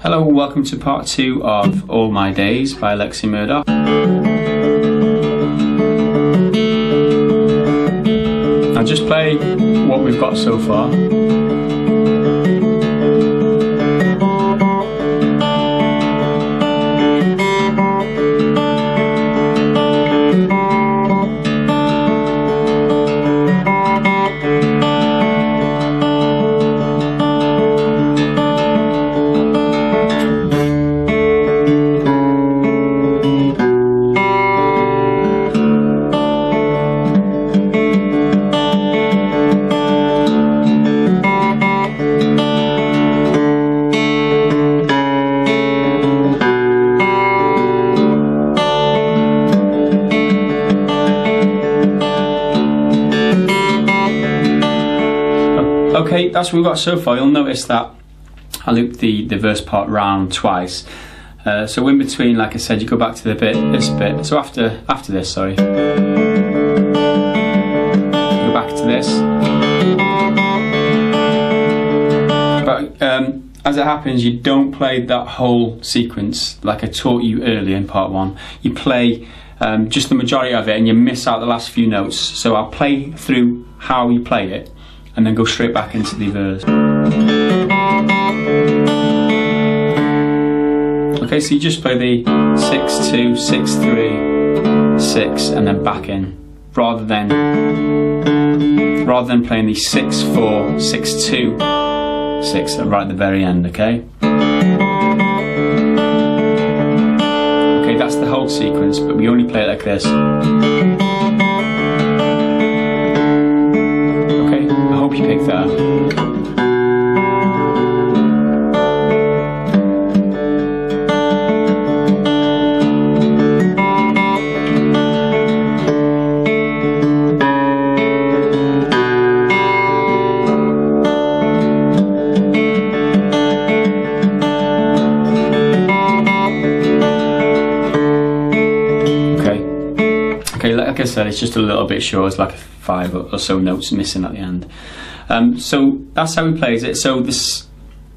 Hello and welcome to part 2 of All My Days by Alexi Murdoch. I'll just play what we've got so far. Okay, that's what we've got so far. You'll notice that I looped the verse part round twice. So in between, like I said, you go back to this bit. So after this, sorry. Go back to this. But as it happens, you don't play that whole sequence like I taught you earlier in part 1. You play just the majority of it and you miss out the last few notes. So I'll play through how you play it, and then go straight back into the verse. Okay, so you just play the 6-2, 6-3, 6 and then back in, rather than playing the 6-4, 6-2, 6 right at the very end, okay? Okay, that's the whole sequence, but we only play it like this. You pick that up. Okay, like I said, it's just a little bit short. It's like 5 or so notes missing at the end. So that's how he plays it. So this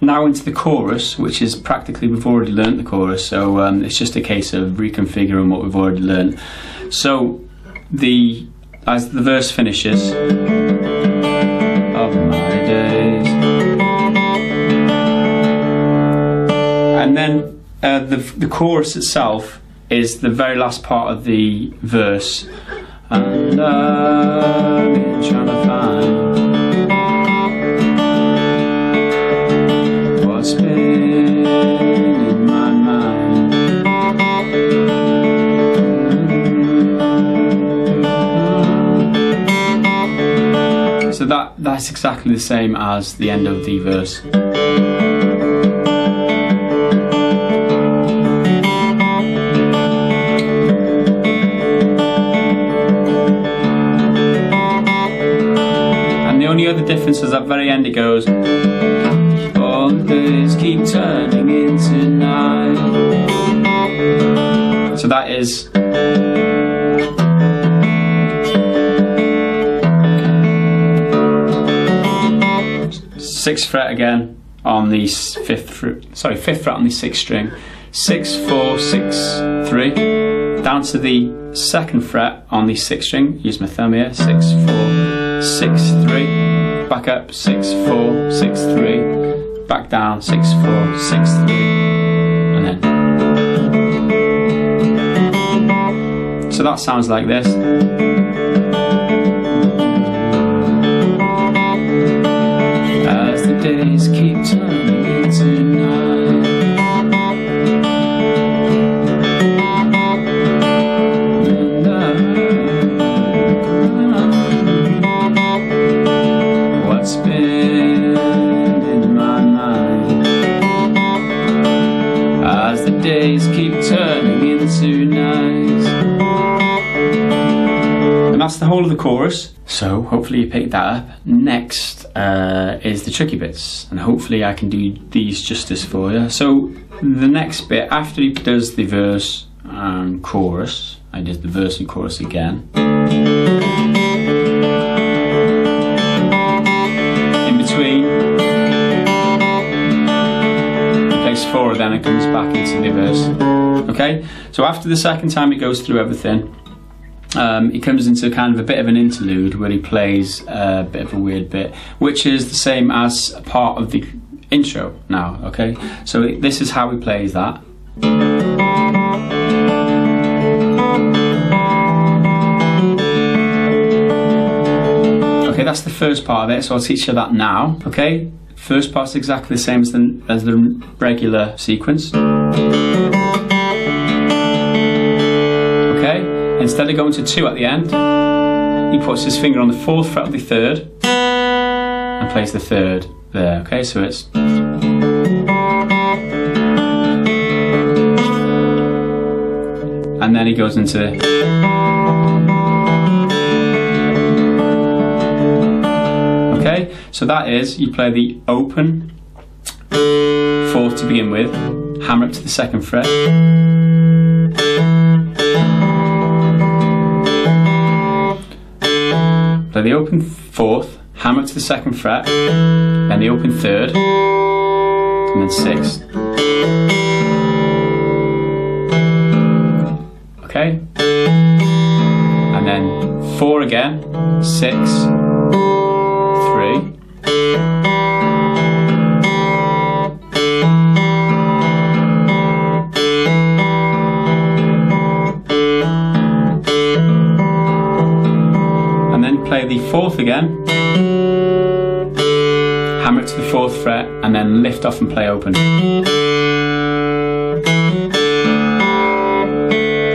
now into the chorus, which is practically we've already learnt the chorus. So it's just a case of reconfiguring what we've already learnt. So as the verse finishes, of my days, and then the chorus itself is the very last part of the verse. And I've been trying to find what's been in my mind. So that's exactly the same as the end of the verse. The difference is at the very end it goes, all the days keep turning into night. So that is sixth fret again on the fifth fret on the sixth string, 6-4-6-3 down to the second fret on the sixth string. Use my thumb here, 6-4-6-3. Back up, 6-4-6-3, back down, 6-4-6-3, and then. So that sounds like this. As the days keep turning into night. Days keep turning into nights. And that's the whole of the chorus. So hopefully you picked that up. Next is the tricky bits, and hopefully I can do these justice for you. So the next bit after he does the verse and chorus, I did the verse and chorus again. forward, then it comes back into the reverse. Okay, so after the second time he goes through everything, he comes into kind of a bit of an interlude where he plays a bit of a weird bit, which is the same as part of the intro now. Okay, so this is how he plays that. Okay, that's the first part of it, so I'll teach you that now. Okay, first part's exactly the same as the regular sequence. Instead of going to 2 at the end, he puts his finger on the 4th fret of the 3rd and plays the 3rd there, okay? So it's... and then he goes into... okay, so that is, you play the open 4th to begin with, hammer up to the 2nd fret, play the open 4th, hammer to the 2nd fret, then the open 3rd, and then 6th. Okay? And then 4 again, 6, 3. Play the 4th again, hammer it to the 4th fret, and then lift off and play open.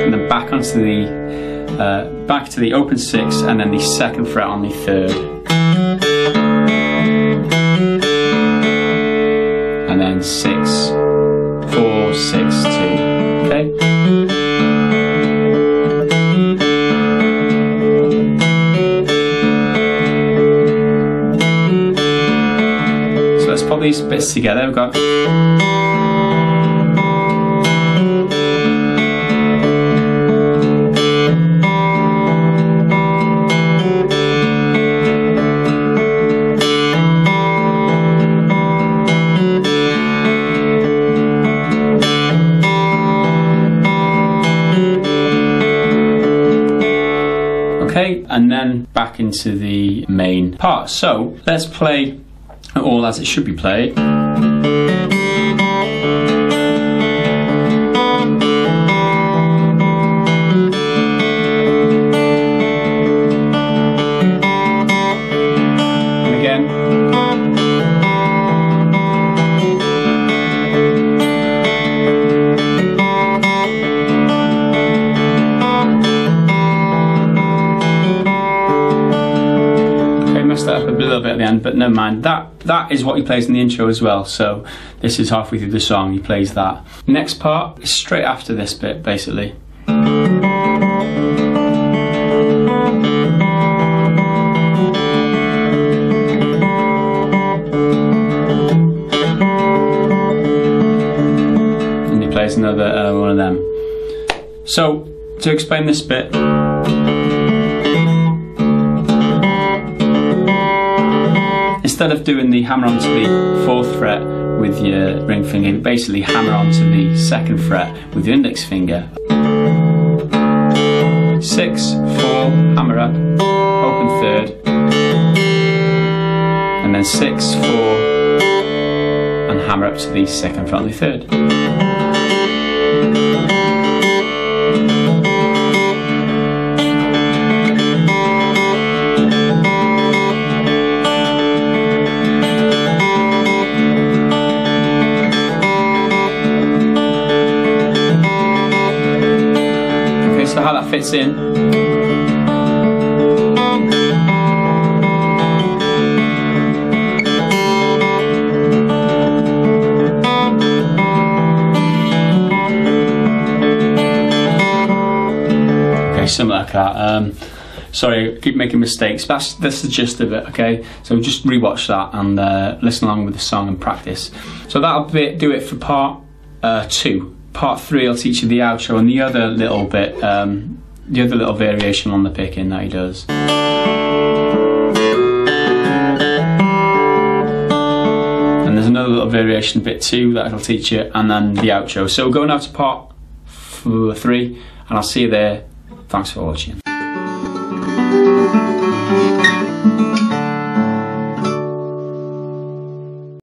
And then back onto the back to the open 6th, and then the 2nd fret on the 3rd. And then 6, 4, 6, 2. Okay? Put these bits together. We've got okay, and then back into the main part. So let's play all as it should be played. And again. Okay, messed that up a little bit at the end, but never mind. That is what he plays in the intro as well, so this is halfway through the song, he plays that. Next part is straight after this bit, basically. And he plays another one of them. So, to explain this bit, instead of doing the hammer onto the 4th fret with your ring finger, you basically hammer onto the 2nd fret with your index finger. 6, 4, hammer up, open 3rd, and then 6, 4, and hammer up to the 2nd fret on the 3rd. How that fits in. Okay, something like that. Sorry, I keep making mistakes, but that's the gist of it, okay? So just rewatch that and listen along with the song and practice. So that'll do it for part 2. Part 3, I'll teach you the outro and the other little bit, the other little variation on the picking that he does. And there's another another little variation bit 2 that I'll teach you, and then the outro. So going out to part 3, and I'll see you there. Thanks for watching.